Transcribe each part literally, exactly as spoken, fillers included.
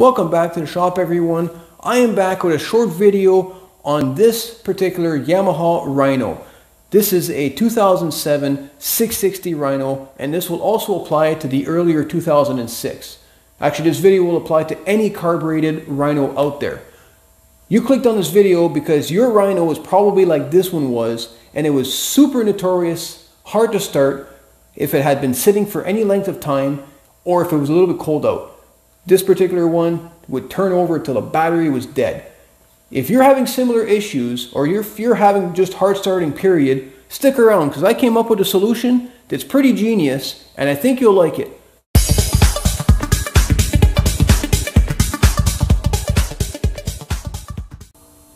Welcome back to the shop, everyone. I am back with a short video on this particular Yamaha Rhino. This is a two thousand seven six sixty Rhino, and this will also apply to the earlier two thousand six. Actually, this video will apply to any carbureted Rhino out there. You clicked on this video because your Rhino was probably like this one was, and it was super notorious, hard to start if it had been sitting for any length of time or if it was a little bit cold out. This particular one would turn over till the battery was dead. If you're having similar issues, or if you're having just hard starting period, stick around, because I came up with a solution that's pretty genius and I think you'll like it.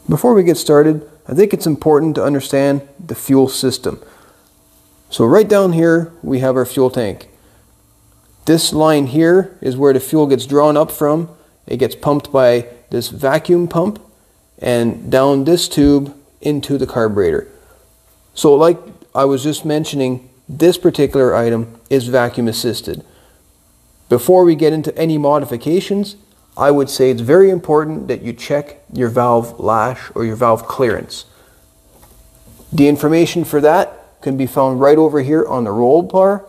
Before we get started, I think it's important to understand the fuel system. So right down here we have our fuel tank. This line here is where the fuel gets drawn up from. It gets pumped by this vacuum pump and down this tube into the carburetor. So like I was just mentioning, this particular item is vacuum assisted. Before we get into any modifications, I would say it's very important that you check your valve lash or your valve clearance. The information for that can be found right over here on the roll bar.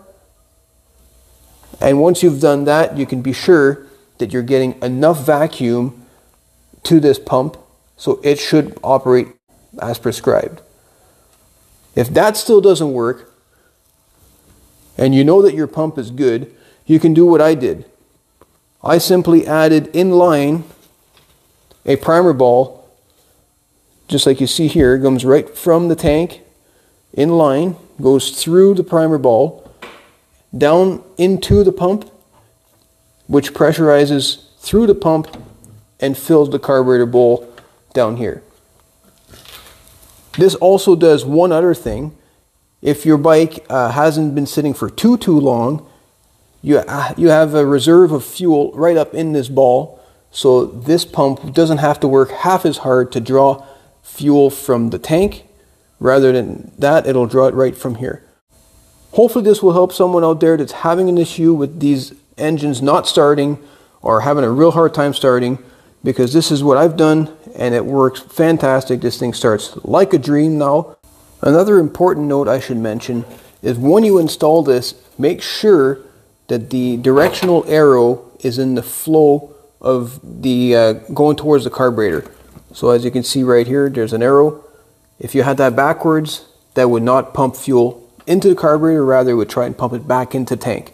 And once you've done that, you can be sure that you're getting enough vacuum to this pump, so it should operate as prescribed. If that still doesn't work, and you know that your pump is good, you can do what I did. I simply added in line a primer ball, just like you see here. It comes right from the tank, in line, goes through the primer ball, down into the pump, which pressurizes through the pump and fills the carburetor bowl down here. This also does one other thing. If your bike uh, hasn't been sitting for too too long, you, uh, you have a reserve of fuel right up in this ball, so this pump doesn't have to work half as hard to draw fuel from the tank. Rather than that, it'll draw it right from here. Hopefully this will help someone out there that's having an issue with these engines not starting or having a real hard time starting, because this is what I've done and it works fantastic. This thing starts like a dream now. Another important note I should mention is when you install this, make sure that the directional arrow is in the flow of the uh, going towards the carburetor. So as you can see right here, there's an arrow. If you had that backwards, that would not pump fuel into the carburetor, rather it would try and pump it back into the tank.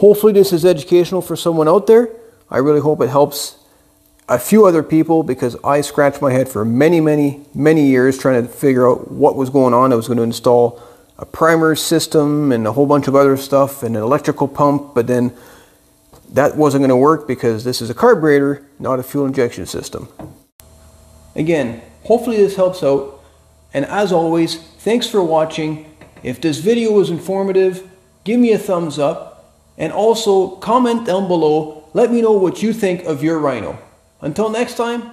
Hopefully this is educational for someone out there. I really hope it helps a few other people, because I scratched my head for many, many, many years trying to figure out what was going on. I was going to install a primer system and a whole bunch of other stuff and an electrical pump, but then that wasn't going to work because this is a carburetor, not a fuel injection system. Again, hopefully this helps out. And as always, thanks for watching. If this video was informative, give me a thumbs up, and also comment down below. Let me know what you think of your Rhino. Until next time,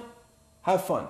have fun.